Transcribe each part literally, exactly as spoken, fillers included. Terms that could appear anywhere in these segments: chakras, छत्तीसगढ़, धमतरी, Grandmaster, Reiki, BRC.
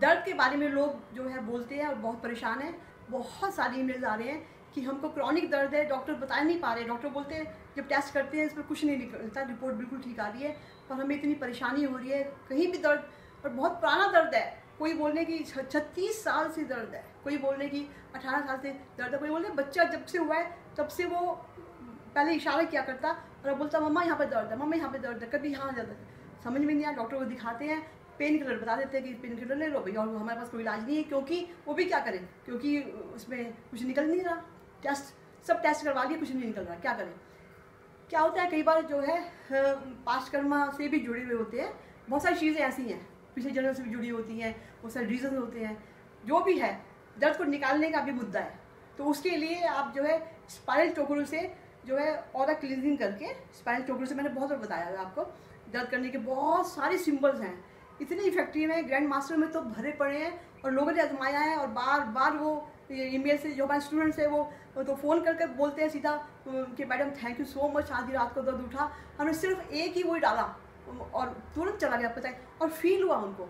दर्द के बारे में लोग जो है बोलते हैं और बहुत परेशान हैं। बहुत सारी ईमेल्स आ रहे हैं कि हमको क्रॉनिक दर्द है, डॉक्टर बता नहीं पा रहे। डॉक्टर बोलते हैं जब टेस्ट करते हैं इस पर कुछ नहीं निकलता, रिपोर्ट बिल्कुल ठीक आ रही है, पर हमें इतनी परेशानी हो रही है, कहीं भी दर्द, और बहुत पुराना दर्द है। कोई बोलने की छत्तीस साल से दर्द है, कोई बोलने की अठारह साल से दर्द है, कोई बोलने बच्चा जब से हुआ है तब से वो पहले इशारा किया करता और अब बोलता मम्मा यहाँ पर दर्द है, मम्मा यहाँ पर दर्द है, कभी यहाँ दर्द है। समझ में नहीं आया, डॉक्टर को दिखाते हैं, पेन किलर बता देते हैं कि पेन किलर ले लो भैया, और हमारे पास कोई इलाज नहीं है, क्योंकि वो भी क्या करें, क्योंकि उसमें कुछ निकल नहीं रहा। टेस्ट सब टेस्ट करवा लिए, कुछ नहीं निकल रहा, क्या करें। क्या होता है कई बार जो है पास्ट कर्मा से भी जुड़े हुए होते हैं, बहुत सारी चीज़ें ऐसी हैं पिछले जन्म से भी जुड़ी होती हैं, बहुत सारे रीजन होते हैं। जो भी है दर्द को निकालने का भी मुद्दा है, तो उसके लिए आप जो है स्पाइनल चोकरों से जो है और क्लींजिंग करके, स्पाइनल चोकरों से मैंने बहुत बार बताया था आपको, दर्द करने के बहुत सारे सिम्बल्स हैं, इतने इफेक्टिव हैं। ग्रैंड मास्टर में तो भरे पड़े हैं और लोगों ने आजमाया है, और बार बार वो ईमेल से जो हमारे स्टूडेंट्स हैं वो तो फ़ोन करके बोलते हैं सीधा कि madam thank you so much, आधी रात को दर्द उठा, हमने सिर्फ एक ही वो डाला और तुरंत चला गया पता है, और फील हुआ उनको।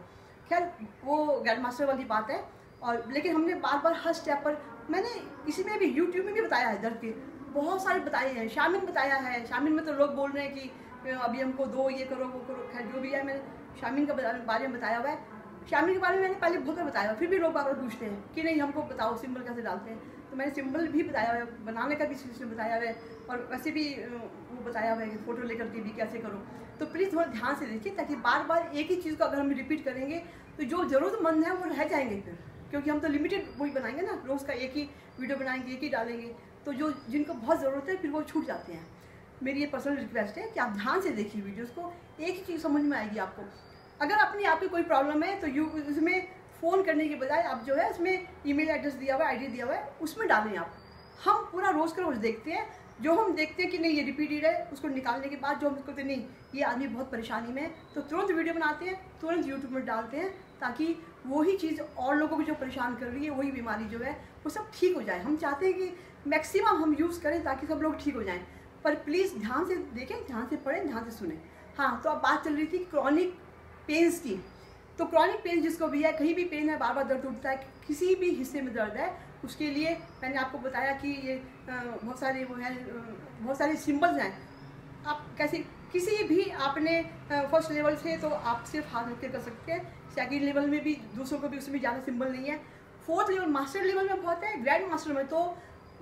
खैर वो ग्रैंड मास्टर वाली बात है, और लेकिन हमने बार बार हर स्टेप पर, मैंने इसी में भी यूट्यूब में भी बताया है, दर्द के बहुत सारे बताए हैं, शामिल बताया है। शामिल में तो लोग बोल रहे हैं कि अभी हमको दो ये करो वो करो, खैर जो भी है मैंने शामिल के बारे में बताया हुआ है। शामिल के बारे में मैंने पहले बहुत बार बताया हुआ, फिर भी लोग बार बार पूछते हैं कि नहीं हमको बताओ सिंबल कैसे डालते हैं, तो मैंने सिंबल भी बताया हुआ है, बनाने का भी सिस्टम बताया हुआ है, और वैसे भी वो बताया हुआ है फ़ोटो लेकर के भी कैसे करो। तो प्लीज़ थोड़ा ध्यान से देखिए, ताकि बार बार एक ही चीज़ को अगर हम रिपीट करेंगे तो जो ज़रूरतमंद है वो रह जाएंगे फिर, क्योंकि हम तो लिमिटेड वही बनाएंगे ना, रोज़ का एक ही वीडियो बनाएंगे, एक ही डालेंगे, तो जो जिनको बहुत ज़रूरत है फिर वो छूट जाते हैं। मेरी ये पर्सनल रिक्वेस्ट है कि आप ध्यान से देखिए वीडियोस को, एक ही चीज़ समझ में आएगी आपको। अगर अपनी आपकी कोई प्रॉब्लम है तो यू उसमें फ़ोन करने के बजाय आप जो है उसमें ईमेल एड्रेस दिया हुआ है, आईडी दिया हुआ है, उसमें डालें आप। हम पूरा रोज़ का रोज़ देखते हैं, जो हम देखते हैं कि नहीं ये रिपीटेड है, उसको निकालने के बाद जो हमको तो नहीं ये आदमी बहुत परेशानी में है, तो तुरंत वीडियो बनाते हैं, तुरंत यूट्यूब में डालते हैं, ताकि वही चीज़ और लोगों को जो परेशान कर रही है, वही बीमारी जो है वो सब ठीक हो जाए। हम चाहते हैं कि मैक्सिमम हम यूज़ करें ताकि सब लोग ठीक हो जाएँ, पर प्लीज़ ध्यान से देखें, ध्यान से पढ़ें, ध्यान से सुनें। हाँ, तो अब बात चल रही थी क्रॉनिक पेन्स की। तो क्रॉनिक पेन जिसको भी है, कहीं भी पेन है, बार बार दर्द उठता है, किसी भी हिस्से में दर्द है, उसके लिए मैंने आपको बताया कि ये बहुत सारे वो हैं, बहुत सारे सिंबल्स हैं। आप कैसे किसी भी, आपने फर्स्ट लेवल से तो आप सिर्फ हाथ रख के कर सकते हैं, सेकेंड लेवल में भी दूसरों को भी उसमें ज़्यादा सिंबल नहीं है, फोर्थ लेवल मास्टर लेवल में बहुत है, ग्रैंड मास्टर में तो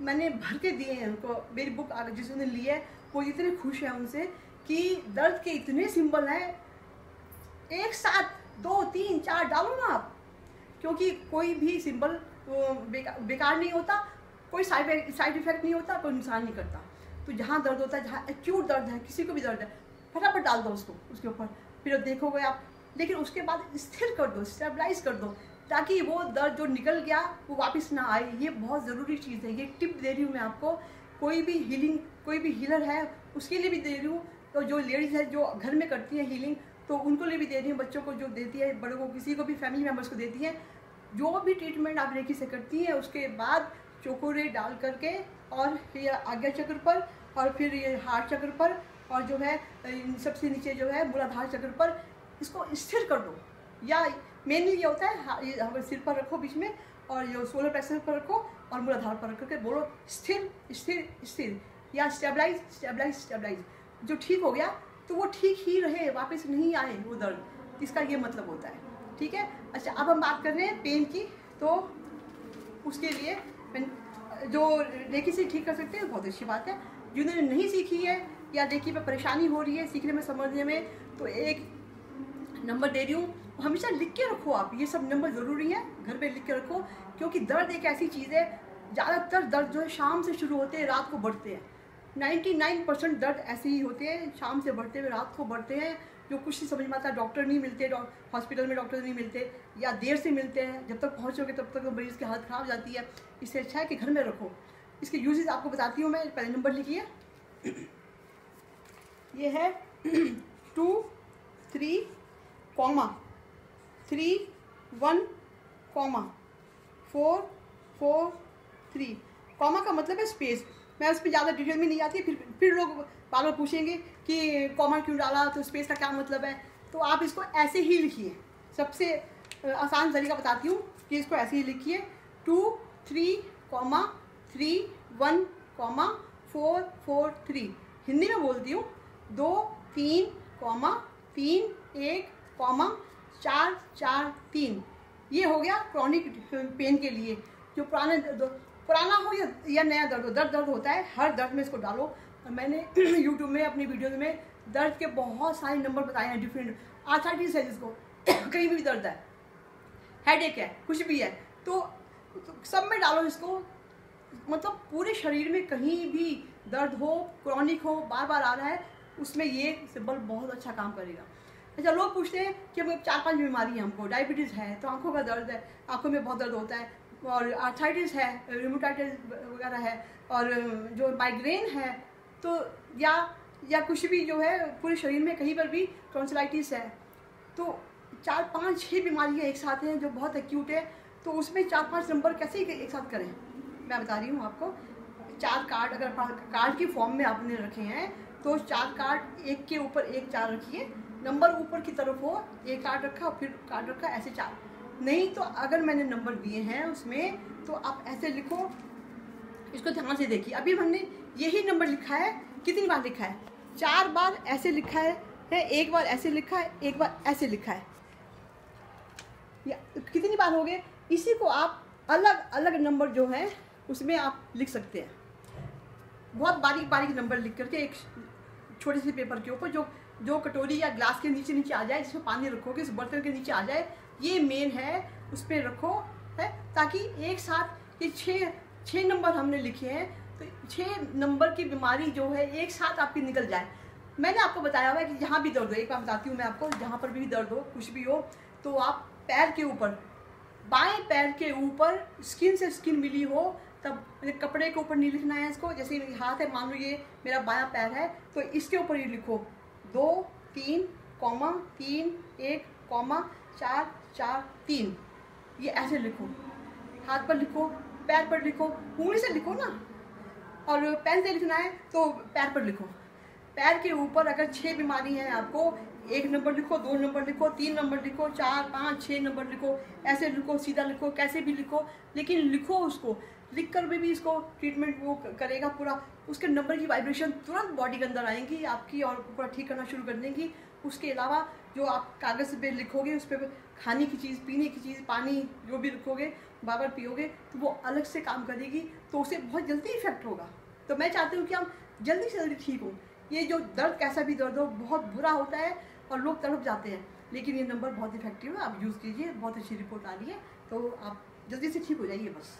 मैंने भर के दिए हैं उनको। मेरी बुक आगे जिसने ली है वो इतने खुश हैं उनसे कि दर्द के इतने सिंबल हैं, एक साथ दो तीन चार डालो ना आप, क्योंकि कोई भी सिंबल बेकार नहीं होता, कोई साइड साइड इफेक्ट नहीं होता, कोई नुकसान नहीं करता। तो जहाँ दर्द होता है, जहाँ एक्यूट दर्द है, किसी को भी दर्द है, फटाफट डाल दो उसको उसके ऊपर, फिर देखोगे आप। लेकिन उसके बाद स्थिर कर दो, स्टेबलाइज कर दो, ताकि वो दर्द जो निकल गया वो वापस ना आए। ये बहुत ज़रूरी चीज़ है, ये टिप दे रही हूँ मैं आपको। कोई भी हीलिंग, कोई भी हीलर है उसके लिए भी दे रही हूँ, तो जो लेडीज़ है जो घर में करती है हीलिंग, तो उनको लिए भी दे रही हूँ, बच्चों को जो देती है, बड़ों को, किसी को भी, फैमिली मेम्बर्स को देती है। जो भी ट्रीटमेंट आप रेकी से करती हैं, उसके बाद चोकोरे डाल करके, और ये आज्ञा चक्र पर, और फिर ये हार्ट चक्र पर, और जो है सबसे नीचे जो है मूलाधार चक्र पर, इसको स्थिर कर दो। या मेनली ये होता है, ये हमारे सिर पर रखो बीच में, और ये सोलर प्लेक्सस पर रखो, और मूलाधार पर रख करके बोलो स्थिर स्थिर स्थिर, या स्टेबलाइज स्टेबलाइज स्टेबलाइज। जो ठीक हो गया तो वो ठीक ही रहे, वापस नहीं आए वो दर्द, इसका ये मतलब होता है, ठीक है। अच्छा, अब हम बात कर रहे हैं पेन की, तो उसके लिए जो रेकी से ठीक कर सकते हैं बहुत अच्छी बात है। जिन्होंने नहीं सीखी है या रेकी पर परेशानी हो रही है सीखने में, समझने में, तो एक नंबर दे रही हूँ, हमेशा लिख के रखो आप। ये सब नंबर ज़रूरी है, घर पे लिख के रखो, क्योंकि दर्द एक ऐसी चीज़ है, ज़्यादातर दर्द जो है शाम से शुरू होते हैं, रात को बढ़ते हैं। निन्यानवे परसेंट दर्द ऐसे ही होते हैं, शाम से बढ़ते हुए रात को बढ़ते हैं, जो कुछ नहीं समझ में आता। डॉक्टर नहीं मिलते, हॉस्पिटल में डॉक्टर नहीं मिलते, या देर से मिलते हैं, जब तक पहुँचोगे तब तक तो मरीज़ की हालत ख़राब हो जाती है। इससे अच्छा है कि घर में रखो। इसके यूजेज आपको बताती हूँ मैं। पहले नंबर लिखिए, ये है two three comma three one comma four four three. Comma का मतलब है स्पेस, मैं उस पर ज़्यादा डिटेल में नहीं जाती। फिर फिर लोग बार बार पूछेंगे कि कॉमा क्यों डाला, तो स्पेस का क्या मतलब है। तो आप इसको ऐसे ही लिखिए, सबसे आसान तरीका बताती हूँ कि इसको ऐसे ही लिखिए two three comma three one comma four four three. Hindi में बोलती हूँ दो तीन कॉमा तीन एक कॉमा चार चार तीन। ये हो गया क्रॉनिक पेन के लिए, जो पुराने पुराना हो या, या नया दर्द हो, दर्द दर्द होता है हर दर्द में इसको डालो। मैंने यूट्यूब में अपनी वीडियोज में दर्द के बहुत सारे नंबर बताए हैं डिफरेंट। आर्थराइटिस है जिसको कहीं भी दर्द है, हेडेक है, कुछ भी है तो, तो सब में डालो इसको। मतलब पूरे शरीर में कहीं भी दर्द हो, क्रॉनिक हो, बार बार आ रहा है, उसमें ये सिंबल बहुत अच्छा काम करेगा। अच्छा, लोग पूछते हैं कि हम चार पांच बीमारी है, हमको डायबिटीज़ है तो आंखों का दर्द है, आंखों में बहुत दर्द होता है, और आर्थराइटिस है, रूमेटाइटिस वगैरह है, और जो माइग्रेन है तो या या कुछ भी जो है पूरे शरीर में कहीं पर भी टॉन्सिलाइटिस है। तो चार पांच छः बीमारियाँ एक साथ हैं जो बहुत एक्यूट है, तो उसमें चार पांच नंबर कैसे एक साथ करें मैं बता रही हूँ आपको। चार कार्ड अगर कार्ड के फॉर्म में आपने रखे हैं तो चार कार्ड एक के ऊपर एक चार रखिए, नंबर ऊपर की तरफ हो, एक कार्ड रखा फिर कार्ड रखा ऐसे चार। नहीं तो अगर मैंने नंबर दिए हैं उसमें तो आप ऐसे लिखो, इसको ध्यान से देखिए। अभी हमने यही नंबर लिखा है, कितनी बार लिखा है? चार बार ऐसे लिखा है, एक बार ऐसे लिखा है, एक बार ऐसे लिखा है, या कितनी बार हो गए। इसी को आप अलग अलग नंबर जो है उसमें आप लिख सकते हैं, बहुत बारीक बारीक नंबर लिख करके एक छोटे से पेपर के ऊपर, जो जो कटोरी या ग्लास के नीचे नीचे आ जाए, जिसमें पानी रखोगे उस बर्तन के नीचे आ जाए, ये मेन है उस पर रखो है, ताकि एक साथ ये छः छः नंबर हमने लिखे हैं तो छः नंबर की बीमारी जो है एक साथ आपकी निकल जाए। मैंने आपको बताया हुआ है कि जहाँ भी दर्द हो, एक बार बताती हूँ मैं आपको, जहाँ पर भी दर्द हो कुछ भी हो तो आप पैर के ऊपर, बाएं पैर के ऊपर स्किन से स्किन मिली हो, तब कपड़े के ऊपर नहीं लिखना है इसको। जैसे हाथ है, मान लो ये मेरा बायां पैर है तो इसके ऊपर ये लिखो दो तीन कॉमा तीन एक कॉमा चार चार तीन, ये ऐसे लिखो, हाथ पर लिखो, पैर पर लिखो, उंगली से लिखो ना, और पेन से लिखना है तो पैर पर लिखो। पैर के ऊपर अगर छः बीमारी हैं आपको, एक नंबर लिखो, दो नंबर लिखो, तीन नंबर लिखो, चार पाँच छः नंबर लिखो, ऐसे लिखो, सीधा लिखो, कैसे भी लिखो, लेकिन लिखो उसको। लिख कर भी इसको ट्रीटमेंट वो करेगा पूरा, उसके नंबर की वाइब्रेशन तुरंत बॉडी के अंदर आएंगी आपकी और पूरा ठीक करना शुरू कर देंगी। उसके अलावा जो आप कागज़ पे लिखोगे उस पर खाने की चीज़, पीने की चीज़, पानी जो भी लिखोगे, बार बार पियोगे तो वो अलग से काम करेगी, तो उसे बहुत जल्दी इफेक्ट होगा। तो मैं चाहती हूँ कि आप जल्दी से जल्दी ठीक हो। ये जो दर्द, कैसा भी दर्द हो, बहुत बुरा होता है और लोग तड़प जाते हैं, लेकिन ये नंबर बहुत इफेक्टिव है, आप यूज़ कीजिए, बहुत अच्छी रिपोर्ट आ रही है, तो आप जल्दी से ठीक हो जाइए बस।